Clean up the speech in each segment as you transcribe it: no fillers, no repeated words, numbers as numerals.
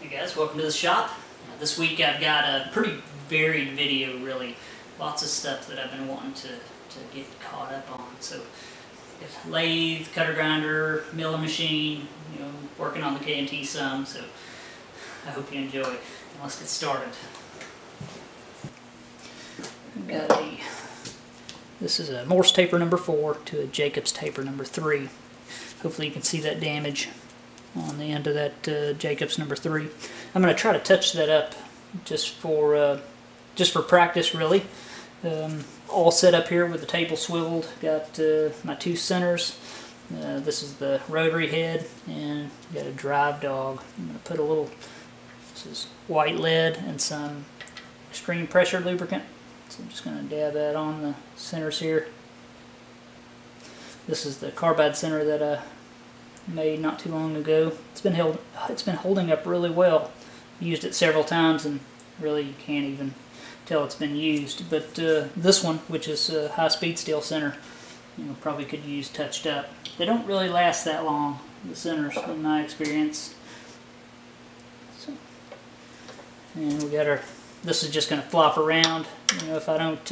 Hey guys, welcome to the shop. This week I've got a pretty varied video, really. Lots of stuff that I've been wanting to get caught up on. So, if lathe, cutter grinder, milling machine, you know, working on the K&T some. So, I hope you enjoy. Let's get started. I've got this is a Morse taper number 4 to a Jacobs taper number 3. Hopefully you can see that damage on the end of that Jacobs number 3. I'm going to try to touch that up just for practice, really. All set up here with the table swiveled. Got my two centers. This is the rotary head, and got a drive dog. I'm going to put a little. This is white lead and some extreme pressure lubricant. So I'm just going to dab that on the centers here. This is the carbide center that I made not too long ago. It's been holding up really well. Used it several times and really you can't even tell it's been used. But this one, which is a high-speed steel center, you know, probably could use touched up. They don't really last that long, the centers, in my experience. So, and we got our. This is just going to flop around. You know, if I don't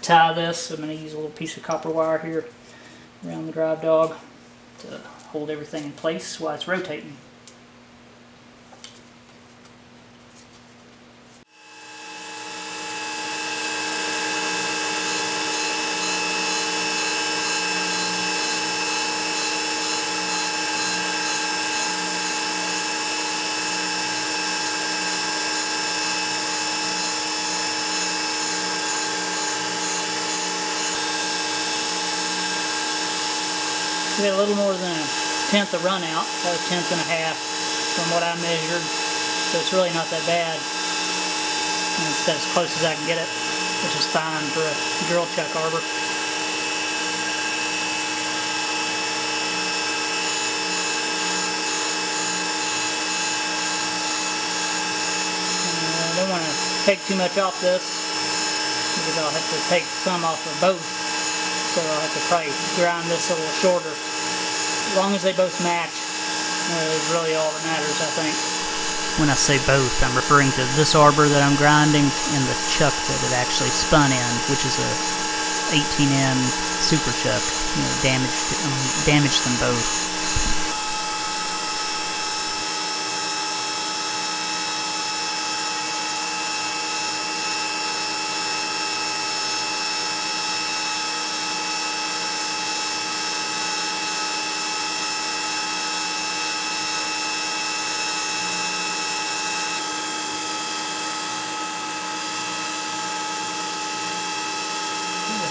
tie this, I'm going to use a little piece of copper wire here around the drive dog to hold everything in place while it's rotating. We got a little more than a tenth of run out, about a tenth and a half from what I measured, so it's really not that bad. And it's as close as I can get it, which is fine for a drill chuck arbor. I don't want to take too much off this, because I'll have to take some off of both. So I'll have to probably grind this a little shorter. As long as they both match, is really all that matters, I think. When I say both, I'm referring to this arbor that I'm grinding and the chuck that it actually spun in, which is a 18N super chuck. You know, damage them both.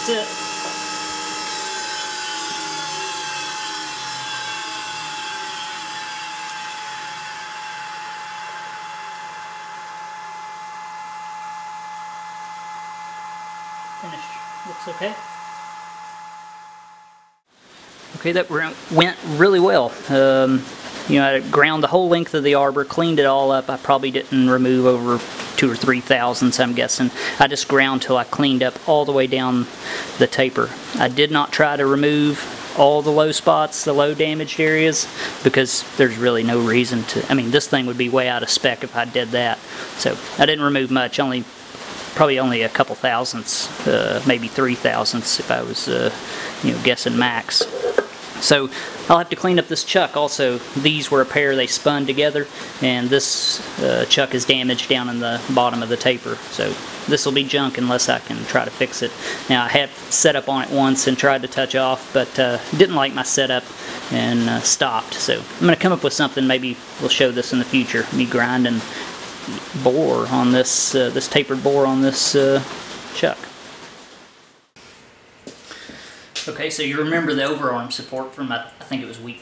That's it. Finished. Looks okay. Okay, that went really well. You know, I ground the whole length of the arbor, cleaned it all up. I probably didn't remove over 2,000 or 3,000, I'm guessing. I just ground till I cleaned up all the way down the taper. I did not try to remove all the low spots, the low damaged areas, because there's really no reason to. I mean, this thing would be way out of spec if I did that. So I didn't remove much, probably only a couple thousandths, maybe 3 thousandths if I was you know, guessing max. So I'll have to clean up this chuck also. These were a pair, they spun together, and this chuck is damaged down in the bottom of the taper. So this will be junk unless I can try to fix it. Now I have set up on it once and tried to touch off, but didn't like my setup and stopped. So I'm going to come up with something, maybe we'll show this in the future, me grinding bore on this, this tapered bore on this chuck. Okay, so you remember the overarm support from, I think it was week,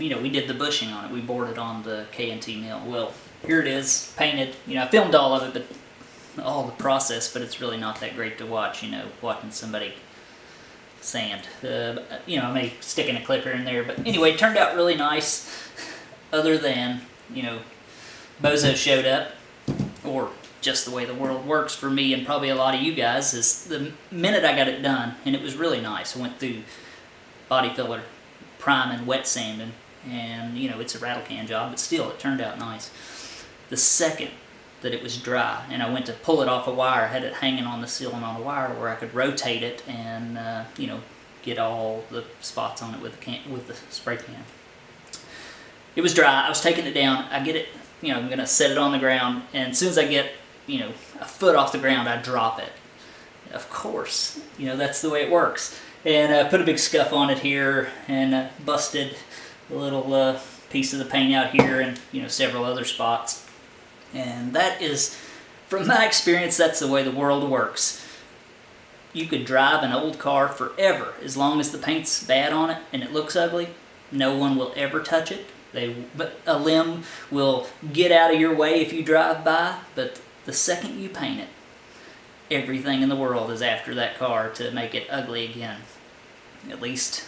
you know, we did the bushing on it. We boarded on the K&T mill. Well, here it is, painted. You know, I filmed all of it, but all the process, but it's really not that great to watch, you know, watching somebody sand. You know, I may stick in a clipper in there, but anyway, it turned out really nice, other than, you know, Bozo showed up, or just the way the world works for me and probably a lot of you guys is the minute I got it done, and it was really nice. I went through body filler, priming, wet sanding, and you know, it's a rattle can job, but still it turned out nice. the second that it was dry, and I went to pull it off a wire. I had it hanging on the ceiling on a wire where I could rotate it and you know, get all the spots on it with the spray can. It was dry. I was taking it down. I get it, you know, I'm gonna set it on the ground, and as soon as I get, you know, a foot off the ground, I drop it. Of course, you know, that's the way it works. And I put a big scuff on it here, and busted a little piece of the paint out here, and you know, several other spots. And that is, from my experience, that's the way the world works. You could drive an old car forever. As long as the paint's bad on it and it looks ugly, no one will ever touch it. But a limb will get out of your way if you drive by, but the second you paint it, everything in the world is after that car to make it ugly again. At least,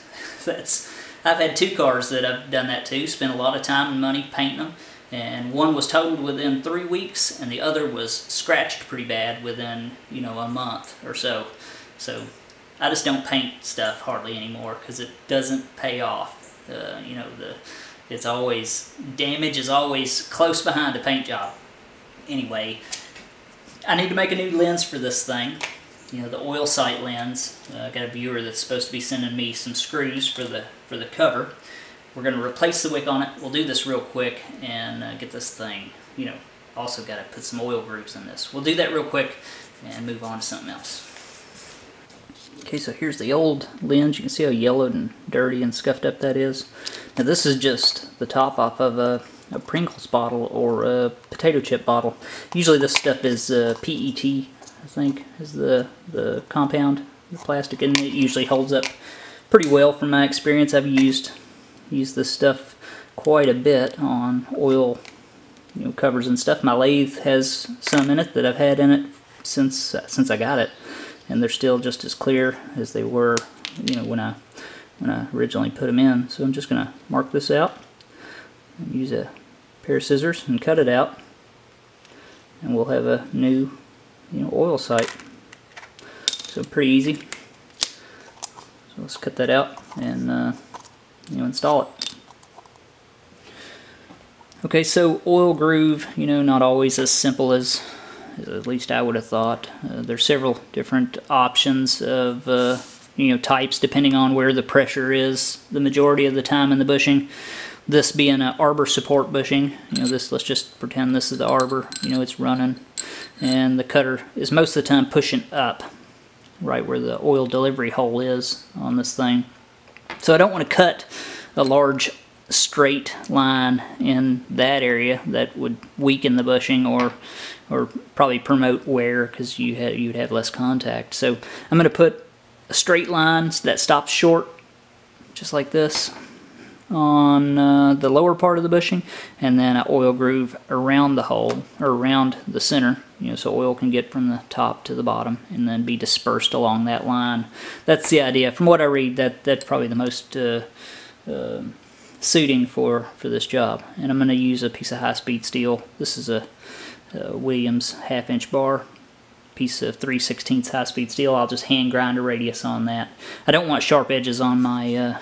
that's... I've had two cars that I've done that to, spent a lot of time and money painting them, and one was totaled within 3 weeks, and the other was scratched pretty bad within, you know, a month or so. So I just don't paint stuff hardly anymore because it doesn't pay off. You know, it's always, damage is always close behind a paint job. Anyway, I need to make a new lens for this thing. You know, the oil sight lens. I got a viewer that's supposed to be sending me some screws for the cover. We're going to replace the wick on it. We'll do this real quick and get this thing. You know, also got to put some oil grooves in this. We'll do that real quick and move on to something else. Okay, so here's the old lens. You can see how yellowed and dirty and scuffed up that is. Now this is just the top off of a Pringles bottle or a potato chip bottle. Usually this stuff is PET. I think is the compound, the plastic, and it usually holds up pretty well from my experience. I've used this stuff quite a bit on oil, you know, covers and stuff. My lathe has some in it that I've had in it since I got it, and they're still just as clear as they were, you know, when I originally put them in. So I'm just going to mark this out and use a pair of scissors and cut it out, and we'll have a new, you know, oil sight. So pretty easy. So let's cut that out and you know, install it. Okay, so oil groove, you know, not always as simple as at least I would have thought. There's several different options of you know, types depending on where the pressure is the majority of the time in the bushing. This being an arbor support bushing, you know, this, let's just pretend this is the arbor, you know, it's running, and the cutter is most of the time pushing up right where the oil delivery hole is on this thing. So I don't want to cut a large straight line in that area. That would weaken the bushing or probably promote wear because you'd have less contact. So I'm going to put a straight line that stops short, just like this, on the lower part of the bushing, and then an oil groove around the hole, or around the center, you know, so oil can get from the top to the bottom and then be dispersed along that line. That's the idea. From what I read, that's probably the most suiting for this job. And I'm going to use a piece of high-speed steel. This is a Williams half-inch bar, piece of 3/16 high-speed steel. I'll just hand grind a radius on that. I don't want sharp edges on my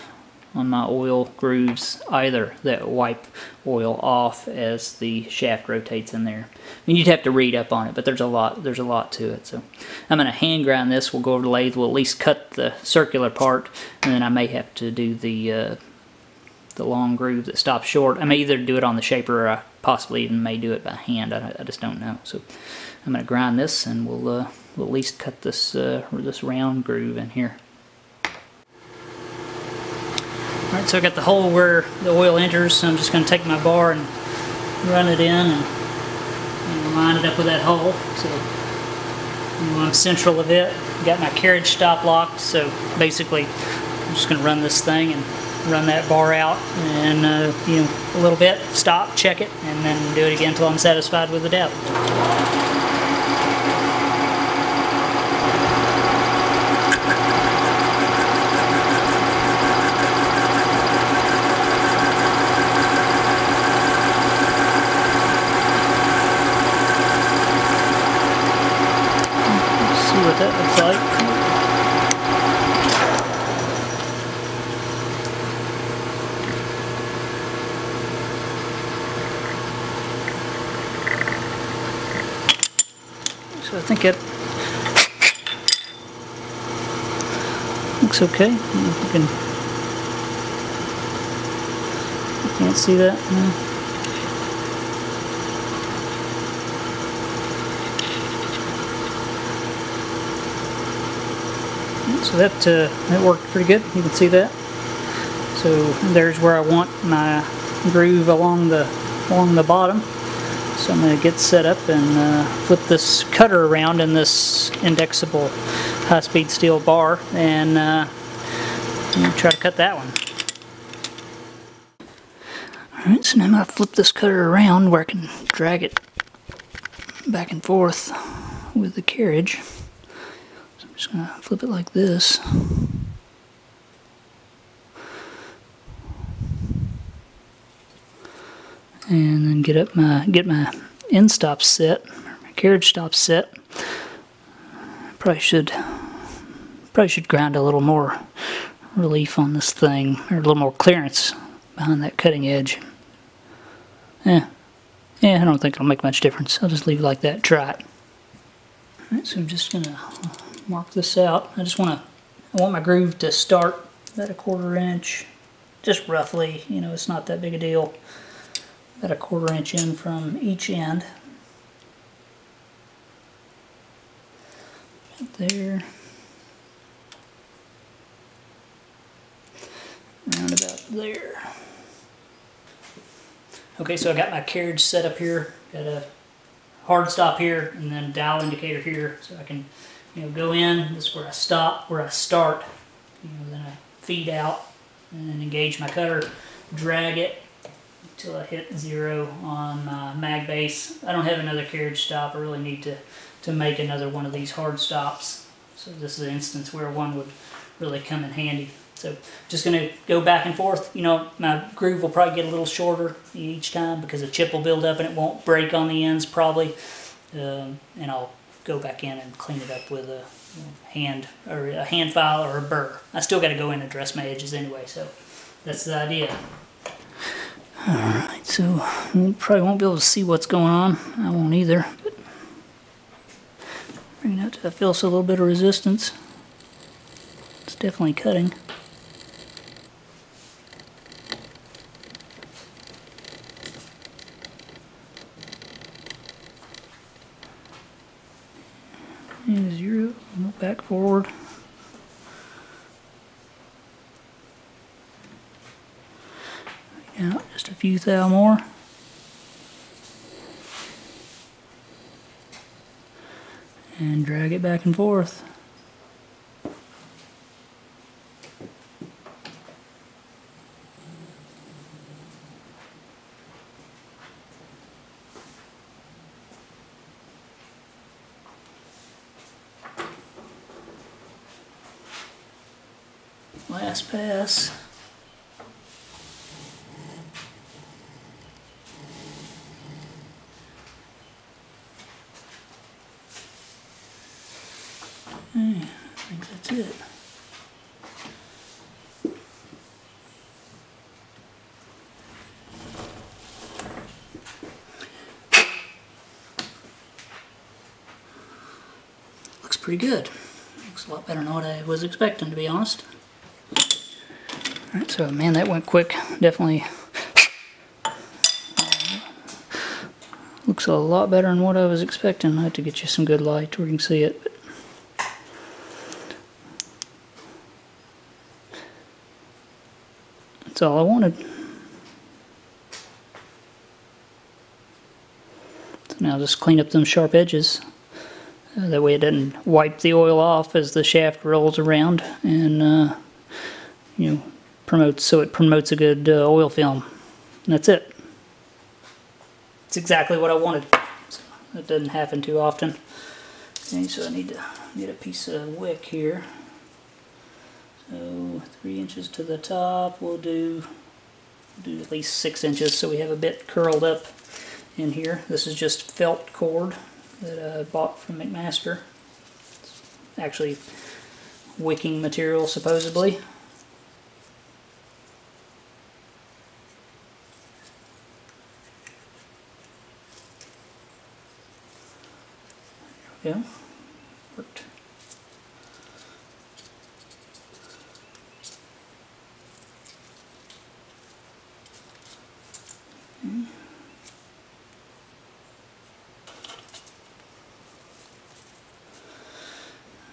oil grooves either that wipe oil off as the shaft rotates in there. I mean, you'd have to read up on it, but there's a lot to it. So I'm going to hand grind this. We'll go over the lathe. We'll at least cut the circular part, and then I may have to do the long groove that stops short. I may either do it on the shaper, or I possibly even may do it by hand. I just don't know. So I'm going to grind this, and we'll at least cut this round groove in here. Alright, so I got the hole where the oil enters, so I'm just going to take my bar and run it in and line it up with that hole. So, you know, I'm central of it. Got my carriage stop locked, so basically I'm just going to run this thing and run that bar out and, you know, a little bit, stop, check it, and then do it again until I'm satisfied with the depth. So I think it looks okay. I don't know if you can, can't see that. No. So that that worked pretty good. You can see that. So there's where I want my groove along the bottom. So I'm going to get set up and flip this cutter around in this indexable high-speed steel bar and try to cut that one. All right. So now I'm going to flip this cutter around where I can drag it back and forth with the carriage. Just gonna flip it like this. And then get my end stop set, my carriage stop set. Probably should grind a little more relief on this thing, or a little more clearance behind that cutting edge. Yeah, I don't think it'll make much difference. I'll just leave it like that, try it. Alright, so I'm just gonna mark this out. I just want my groove to start at a 1/4 inch, just roughly, you know, it's not that big a deal. About a 1/4 inch in from each end. Right there. Around about there. Okay, so I got my carriage set up here. Got a hard stop here and then dial indicator here so I can, you know, go in. This is where I stop, where I start. You know, then I feed out and engage my cutter, drag it until I hit 0 on my mag base. I don't have another carriage stop. I really need to make another one of these hard stops. So this is an instance where one would really come in handy. So just going to go back and forth. You know, my groove will probably get a little shorter each time because a chip will build up and it won't break on the ends probably. And I'll go back in and clean it up with a hand or a hand file or a burr. I still got to go in and dress my edges anyway, so that's the idea. Alright, so you probably won't be able to see what's going on. I won't either. But bring it out till I feel a little bit of resistance. It's definitely cutting. And 0, back forward. Now just a few thou more. And drag it back and forth. Last pass. I think that's it. Looks pretty good. Looks a lot better than what I was expecting, to be honest. Alright, so man, that went quick. Definitely looks a lot better than what I was expecting. I had to get you some good light where you can see it. That's all I wanted. So now just clean up them sharp edges. That way it doesn't wipe the oil off as the shaft rolls around, and you know, it promotes a good oil film. And that's it. It's exactly what I wanted. So that doesn't happen too often. Okay, so I need to get a piece of wick here. So 3 inches to the top. We'll do at least 6 inches, so we have a bit curled up in here. This is just felt cord that I bought from McMaster. It's actually wicking material supposedly. Yeah, worked. Okay.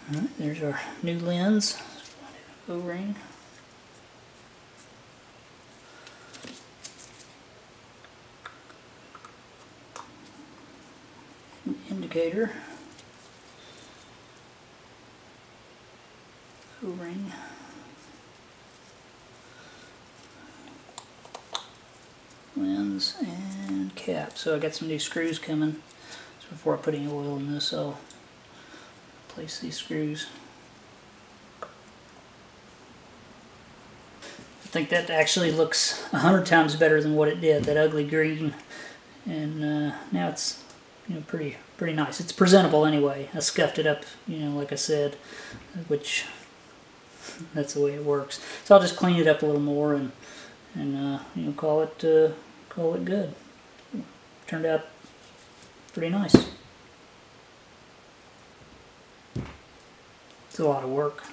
All right, there's our new lens, O-ring. Indicator. O-ring. Lens and cap. So I got some new screws coming. So before I put any oil in this, I'll place these screws. I think that actually looks 100 times better than what it did, that ugly green. And now it's, you know, pretty nice. It's presentable anyway. I scuffed it up, you know, like I said, which that's the way it works. So I'll just clean it up a little more and you know, call it good. Turned out pretty nice. It's a lot of work.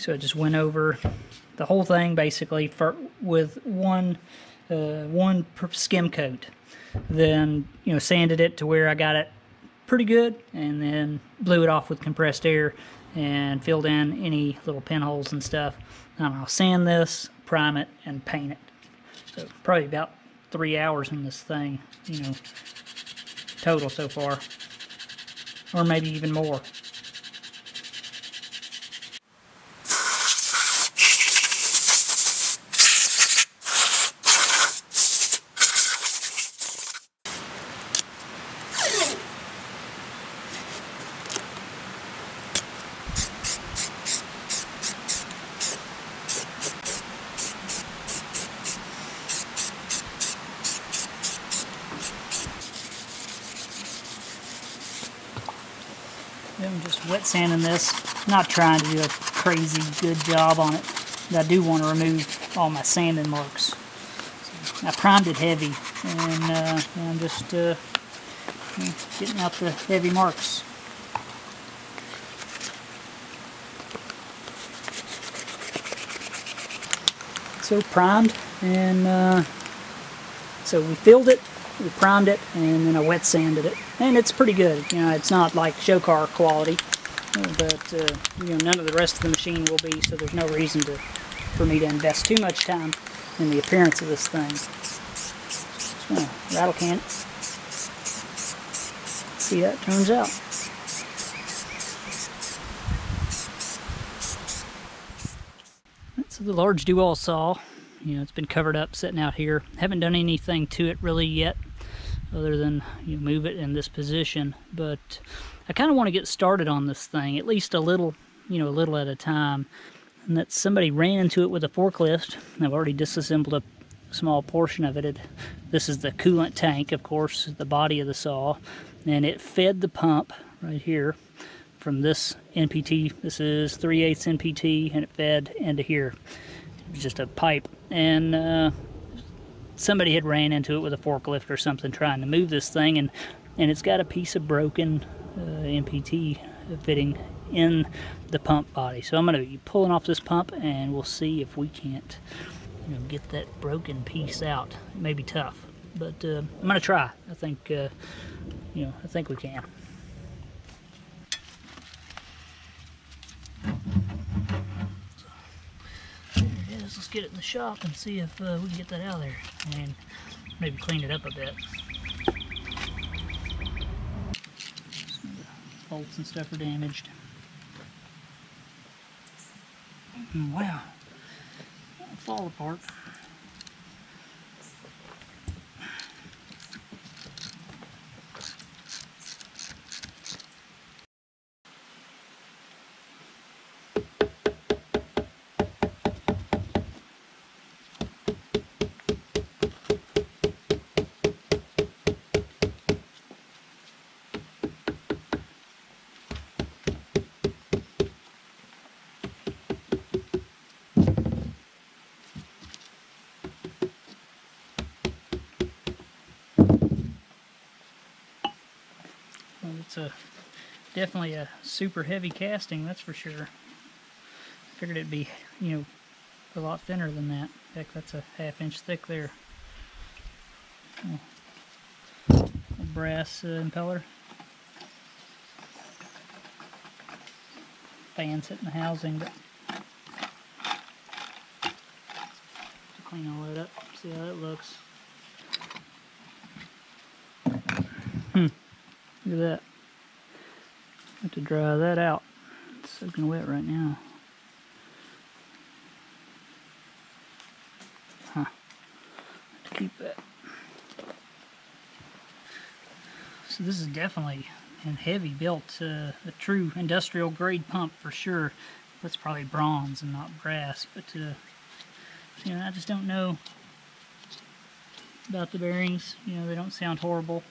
So I just went over the whole thing basically with one skim coat. Then, you know, sanded it to where I got it pretty good, and then blew it off with compressed air and filled in any little pinholes and stuff. And I'll sand this, prime it, and paint it. So probably about 3 hours in this thing, you know, total so far, or maybe even more. I'm just wet sanding this, not trying to do a crazy good job on it, but I do want to remove all my sanding marks. So I primed it heavy, and I'm just getting out the heavy marks. So primed, and so we filled it. We primed it, and then I wet sanded it, and it's pretty good. You know, it's not like show car quality, but you know, none of the rest of the machine will be. So there's no reason for me to invest too much time in the appearance of this thing. Just want to rattle can it. See how it turns out. That's the large dual saw. You know, it's been covered up, sitting out here. Haven't done anything to it really yet, other than, you know, move it in this position. But I kind of want to get started on this thing, at least a little, you know, a little at a time. And that somebody ran into it with a forklift. I've already disassembled a small portion of it. This is the coolant tank, of course, the body of the saw, and it fed the pump right here from this NPT. This is 3/8 NPT, and it fed into here. It was just a pipe. And somebody had ran into it with a forklift or something trying to move this thing, and it's got a piece of broken NPT fitting in the pump body. So I'm going to be pulling off this pump, and we'll see if we can't, you know, get that broken piece out. It may be tough, but I'm going to try. I think you know, I think we can. Let's get it in the shop and see if we can get that out of there and maybe clean it up a bit. Bolts and stuff are damaged. Wow, it'll fall apart. Definitely a super heavy casting, that's for sure. Figured it'd be, you know, a lot thinner than that. Heck, that's a half-inch thick there. Oh. A brass impeller. Fans hitting the housing, but to clean all that up. See how that looks. Look at that. I have to dry that out. It's soaking wet right now. Huh. Have to keep that. So this is definitely a heavy built, a true industrial grade pump for sure. That's probably bronze and not brass, but you know, I just don't know about the bearings. You know, they don't sound horrible,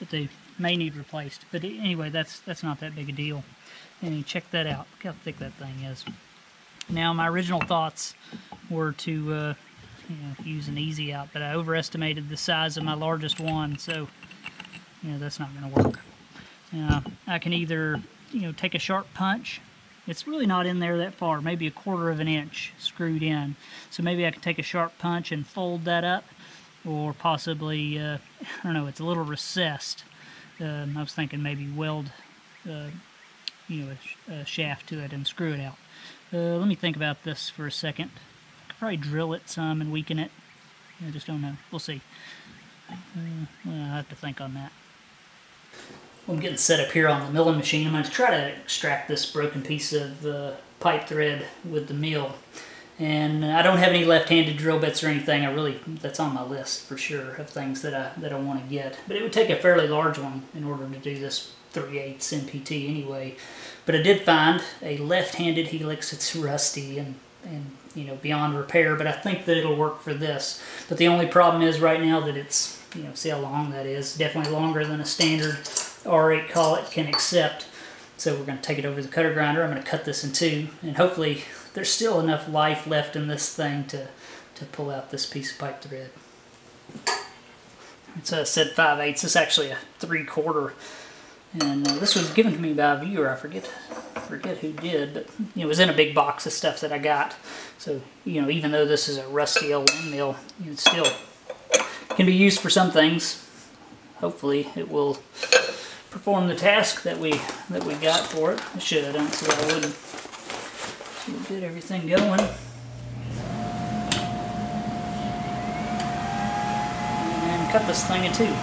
but they may need replaced. But anyway, that's not that big a deal. And check that out. Look how thick that thing is. Now, my original thoughts were to you know, use an easy out, but I overestimated the size of my largest one, so you know, that's not going to work. Now, I can either, you know, take a sharp punch. It's really not in there that far, maybe 1/4 of an inch screwed in. So maybe I can take a sharp punch and fold that up, or possibly, I don't know, it's a little recessed. I was thinking maybe weld, you know, a shaft to it and screw it out. Let me think about this for a second. I could probably drill it some and weaken it. I just don't know. We'll see. Well, I'll have to think on that. Well, I'm getting set up here on the milling machine. I'm going to try to extract this broken piece of pipe thread with the mill. And I don't have any left-handed drill bits or anything. I really, that's on my list for sure of things that I want to get. But it would take a fairly large one in order to do this 3/8 NPT anyway. But I did find a left-handed helix. It's rusty and you know, beyond repair. But I think that it'll work for this. But the only problem is right now that it's, you know, see how long that is. Definitely longer than a standard R8 collet can accept. So we're going to take it over to the cutter grinder. I'm going to cut this in two, and hopefully there's still enough life left in this thing to pull out this piece of pipe thread. So I said 5/8. This is actually a 3/4, and this was given to me by a viewer. I forget who did, but you know, it was in a big box of stuff that I got. So you know, even though this is a rusty old windmill, it still can be used for some things. Hopefully, it will perform the task that we got for it. It should. I don't see why I wouldn't. We'll get everything going. And cut this thing in two.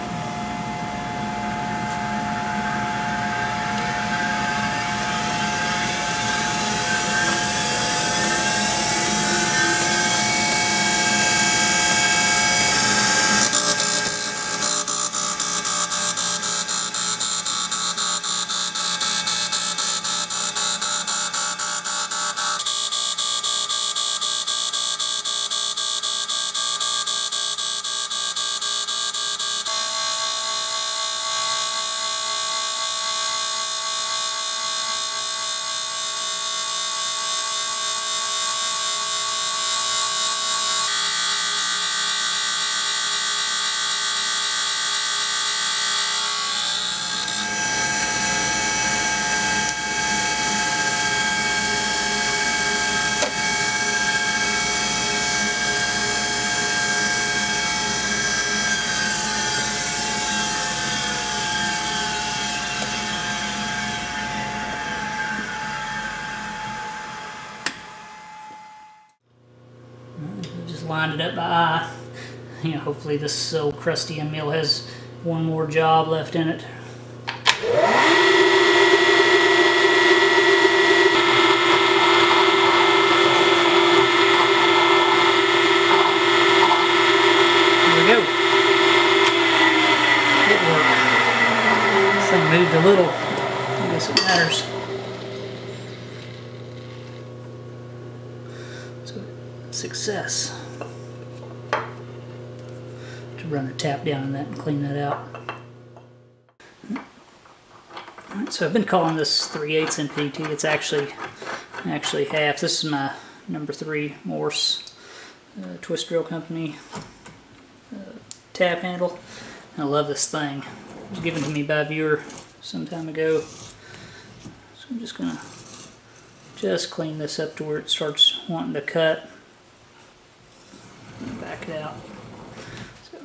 Lined it up by eye. You know, hopefully this old crusty end mill has one more job left in it. moved a little. I guess it matters. So, success. To run a tap down in that and clean that out. All right, so I've been calling this 3/8 NPT. It's actually half. This is my number 3 Morse twist drill company tap handle. I love this thing. It was given to me by a viewer some time ago. So I'm just gonna clean this up to where it starts wanting to cut. Back it out. So,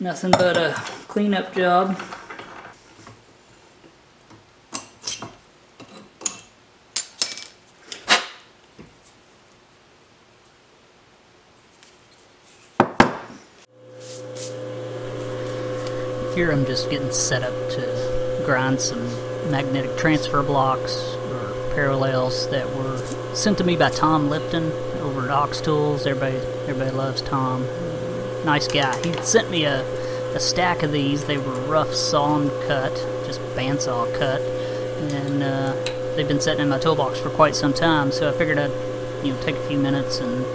nothing but a cleanup job. Here I'm just getting set up to grind some magnetic transfer blocks or parallels that were sent to me by Tom Lipton over at Oxtools. Everybody loves Tom. Nice guy. He sent me a stack of these. They were rough saw and cut, just bandsaw cut, and they've been sitting in my toolbox for quite some time. So I figured I'd take a few minutes and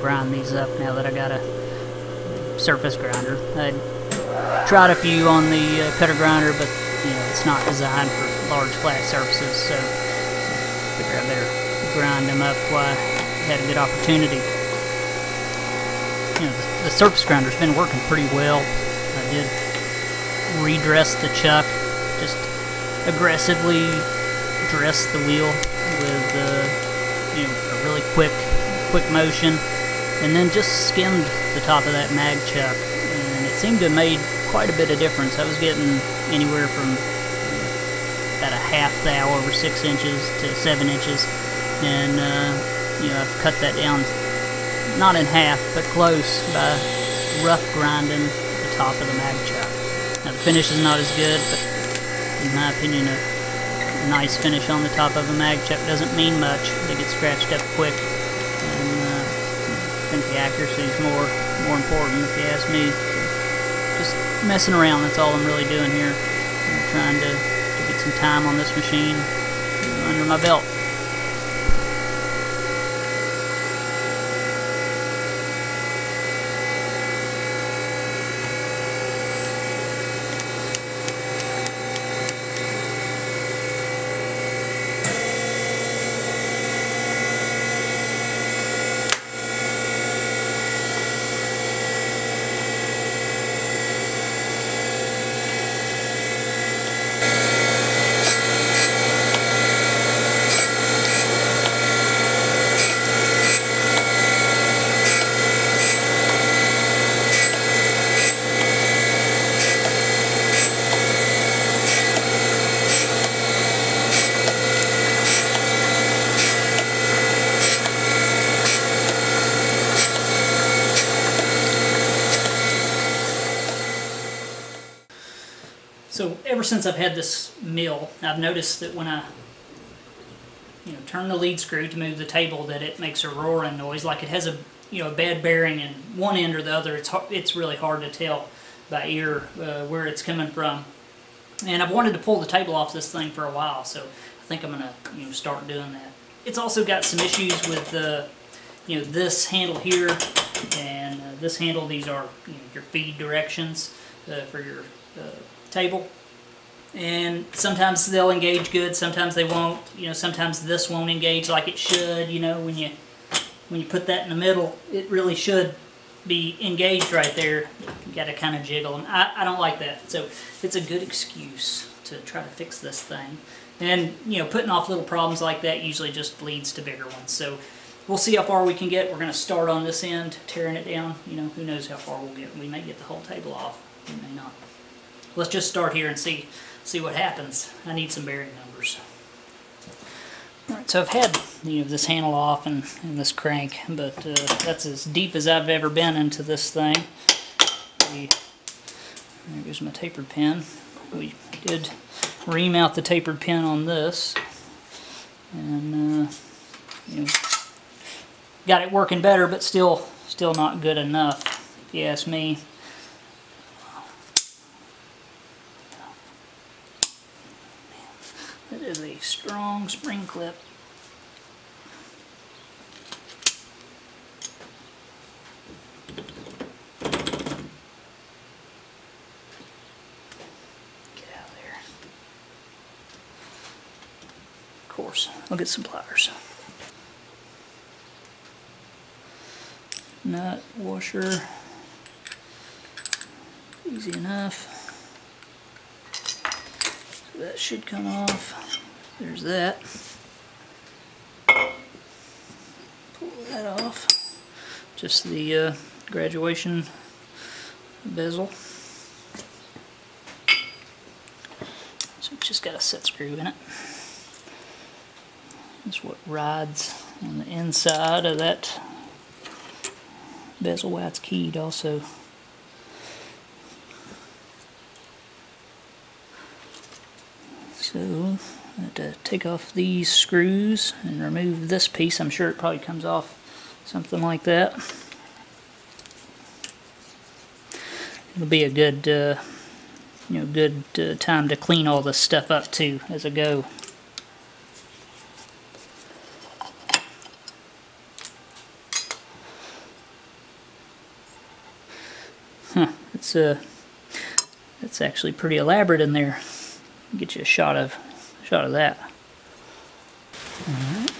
grind these up now that I got a surface grinder. Tried a few on the cutter grinder, but it's not designed for large flat surfaces, so I figured I'd better grind them up while I had a good opportunity. The surface grinder's been working pretty well. I did redress the chuck, just aggressively dress the wheel with a really quick motion, and then just skimmed the top of that mag chuck. Seemed to have made quite a bit of difference. I was getting anywhere from about a half thou over 6 inches to 7 inches, and I've cut that down not in half but close by rough grinding the top of the mag chuck. Now the finish is not as good, but in my opinion a nice finish on the top of a mag chuck doesn't mean much. They get scratched up quick, and I think the accuracy is more important if you ask me. Just messing around, that's all I'm really doing here. I'm trying to get some time on this machine under my belt. So ever since I've had this mill, I've noticed that when I turn the lead screw to move the table, that it makes a roaring noise, like it has a bad bearing in one end or the other. It's really hard to tell by ear where it's coming from. And I've wanted to pull the table off this thing for a while, so I think I'm gonna start doing that. It's also got some issues with this handle here and this handle. These are your feed directions for your table, and sometimes they'll engage good, sometimes they won't. Sometimes this won't engage like it should. When you put that in the middle, it really should be engaged right there. You got to kind of jiggle, and I don't like that. So it's a good excuse to try to fix this thing, and putting off little problems like that usually just leads to bigger ones. So we'll see how far we can get. We're going to start on this end, tearing it down. Who knows how far we'll get. We may get the whole table off, we may not. Let's just start here and see what happens. I need some bearing numbers. All right, so I've had this handle off and this crank, but that's as deep as I've ever been into this thing. There goes my tapered pin. We did remount the tapered pin on this, and got it working better, but still not good enough, if you ask me. is a strong spring clip. I'll get some pliers. Nut, washer, easy enough. So that should come off. There's that. Pull that off. Just the graduation bezel. So it's just got a set screw in it. That's what rides on the inside of that bezel while it's keyed also. So I have to take off these screws and remove this piece. I'm sure it probably comes off something like that. It'll be a good, good time to clean all this stuff up too as I go. It's actually pretty elaborate in there. Get you a shot of that. Alright.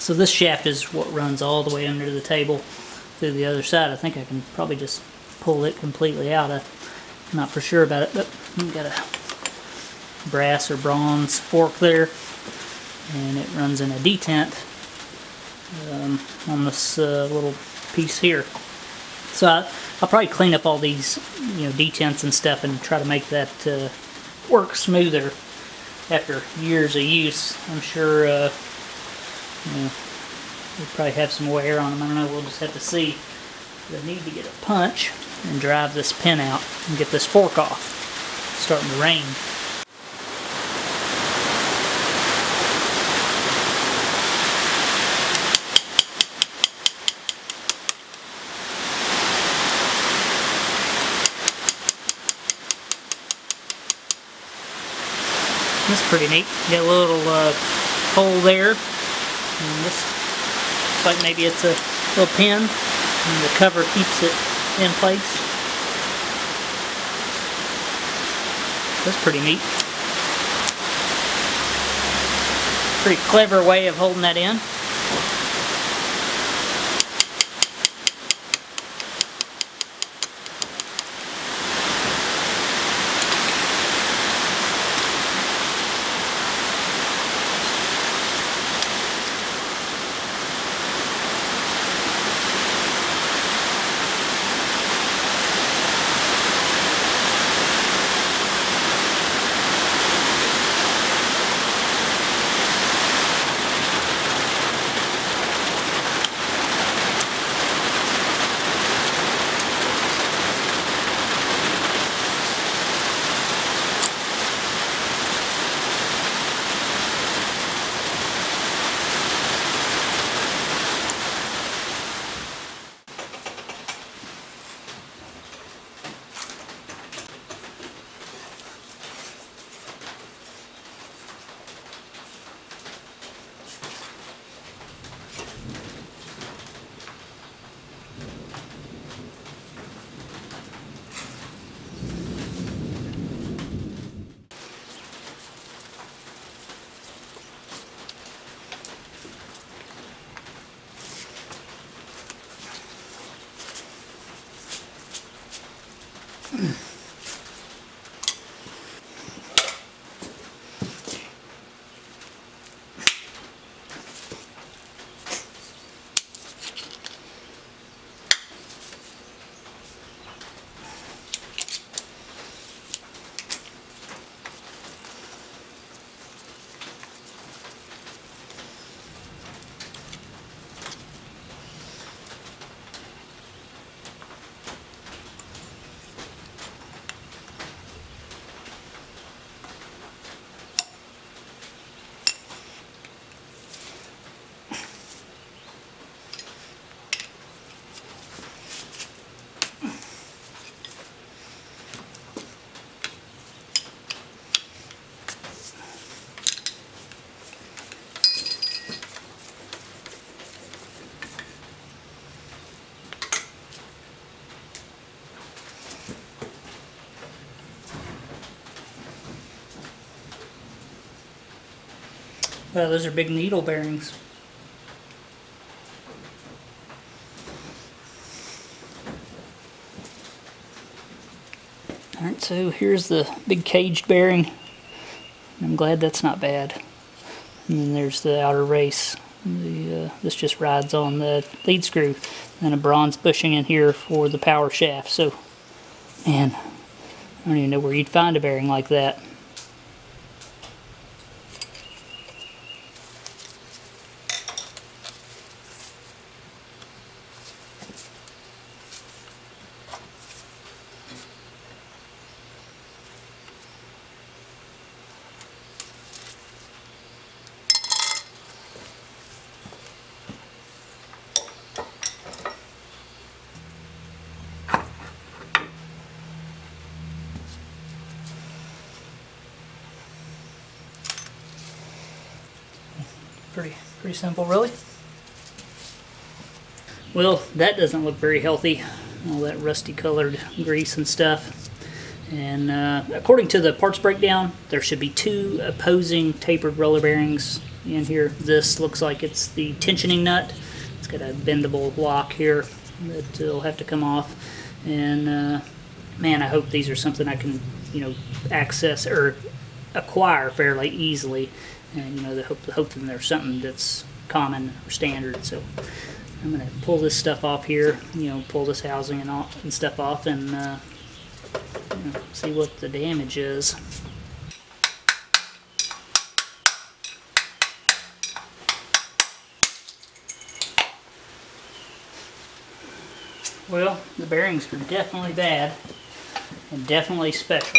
So this shaft is what runs all the way under the table through the other side. I think I can probably just pull it completely out. I'm not for sure about it, but I've got a brass or bronze fork there, and it runs in a detent on this little piece here. So I'll probably clean up all these, detents and stuff, and try to make that work smoother after years of use. I'm sure we'll probably have some wear on them. I don't know. We'll just have to see. But I need to get a punch and drive this pin out and get this fork off. It's starting to rain. That's pretty neat. Got a little hole there. And this looks like maybe it's a little pin, and the cover keeps it in place. That's pretty neat. Pretty clever way of holding that in. Well, those are big needle bearings. Alright, so here's the big caged bearing. I'm glad that's not bad. And then there's the outer race. This just rides on the lead screw. And a bronze bushing in here for the power shaft. So, man, I don't even know where you'd find a bearing like that. Pretty simple, really. Well, that doesn't look very healthy, all that rusty colored grease and stuff. And according to the parts breakdown, there should be two opposing tapered roller bearings in here. This looks like it's the tensioning nut. It's got a bendable lock here that'll have to come off. And man, I hope these are something I can, you know, access or acquire fairly easily. And you know, hoping there's something that's common or standard. So I'm gonna pull this stuff off here, you know, pull this housing and all and stuff off, and you know, see what the damage is. Well, the bearings are definitely bad and definitely special.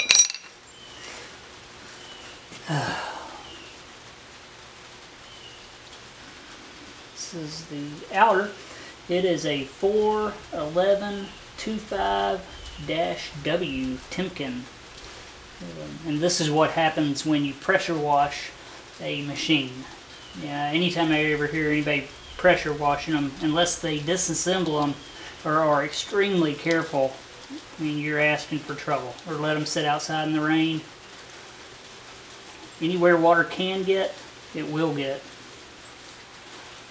Is the outer. It is a 41125-W Timken. And this is what happens when you pressure wash a machine. Yeah, anytime I ever hear anybody pressure washing them, unless they disassemble them or are extremely careful, I mean, you're asking for trouble. Or let them sit outside in the rain. Anywhere water can get, it will get.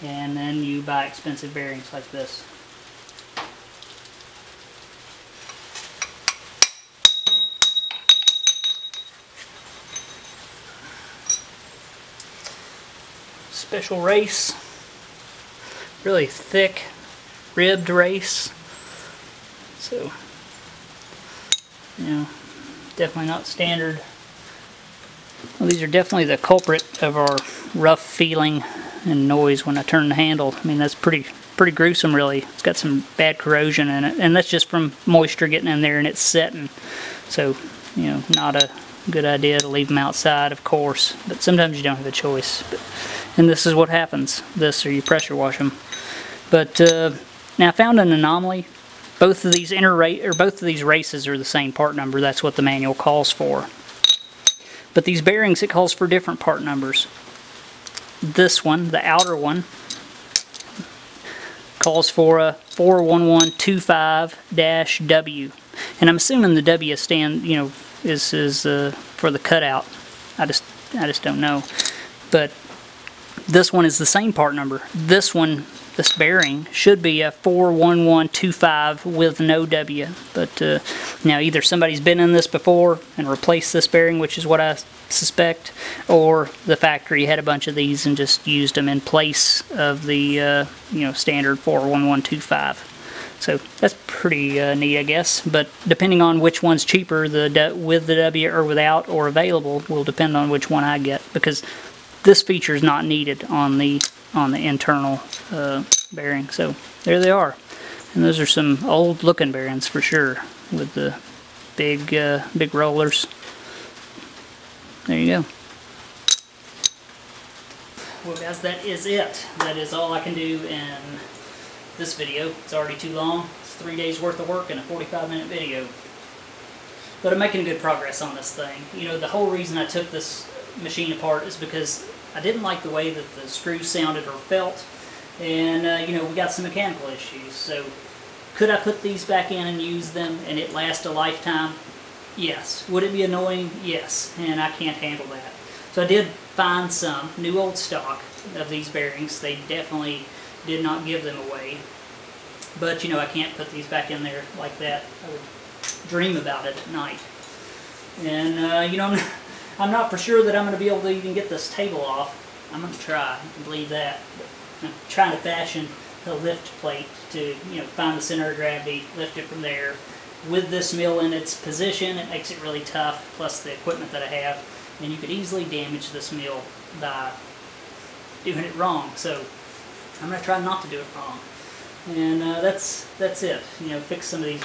And then you buy expensive bearings like this. Special race, really thick ribbed race. So, you know, definitely not standard. Well, these are definitely the culprit of our rough feeling and noise when I turn the handle. I mean, that's pretty gruesome, really. It's got some bad corrosion in it, and that's just from moisture getting in there and it's setting. So, you know, not a good idea to leave them outside, of course, but sometimes you don't have a choice. And this is what happens, this or you pressure wash them. But now I found an anomaly. Both of these races are the same part number. That's what the manual calls for. But these bearings, it calls for different part numbers. This one, the outer one, calls for a 41125-W, and I'm assuming the W stand, you know, is for the cutout. I just don't know. But this one is the same part number. This one, this bearing, should be a 41125 with no W. But now either somebody's been in this before and replaced this bearing, which is what I suspect, or the factory had a bunch of these and just used them in place of the you know, standard 41125. So that's pretty neat, I guess. But depending on which one's cheaper, the with the W or without or available will depend on which one I get, because this feature is not needed on the internal bearing. So there they are, and those are some old looking bearings for sure, with the big big rollers. There you go. Well, guys, that is it. That is all I can do in this video. It's already too long. It's 3 days worth of work in a 45-minute video. But I'm making good progress on this thing. You know, the whole reason I took this machine apart is because I didn't like the way that the screws sounded or felt. And, you know, we got some mechanical issues. So, could I put these back in and use them and it last a lifetime? Yes. Would it be annoying? Yes. And I can't handle that. So I did find some new old stock of these bearings. They definitely did not give them away. But, you know, I can't put these back in there like that. I would dream about it at night. And, you know, I'm not for sure that I'm going to be able to even get this table off. I'm going to try. You can believe that. But I'm trying to fashion the lift plate to, you know, find the center of gravity, lift it from there. With this mill in its position, it makes it really tough, plus the equipment that I have. And you could easily damage this mill by doing it wrong. So I'm going to try not to do it wrong. And that's it. You know, fix some of these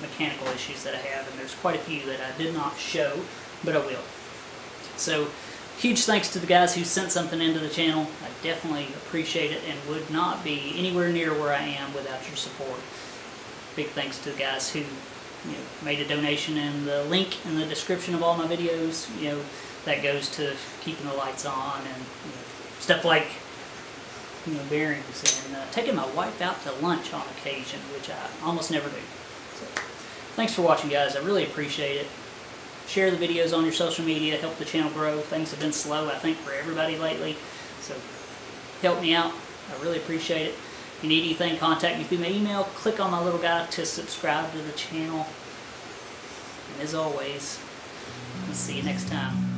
mechanical issues that I have, and there's quite a few that I did not show, but I will. So huge thanks to the guys who sent something into the channel. I definitely appreciate it and would not be anywhere near where I am without your support. Big thanks to the guys who, you know, made a donation, and the link in the description of all my videos, you know, that goes to keeping the lights on and, you know, stuff like, you know, bearings, and taking my wife out to lunch on occasion, which I almost never do. So, thanks for watching, guys. I really appreciate it. Share the videos on your social media, help the channel grow. Things have been slow, I think, for everybody lately. So help me out. I really appreciate it. If you need anything, contact me through my email. Click on my little guy to subscribe to the channel. And as always, we'll see you next time.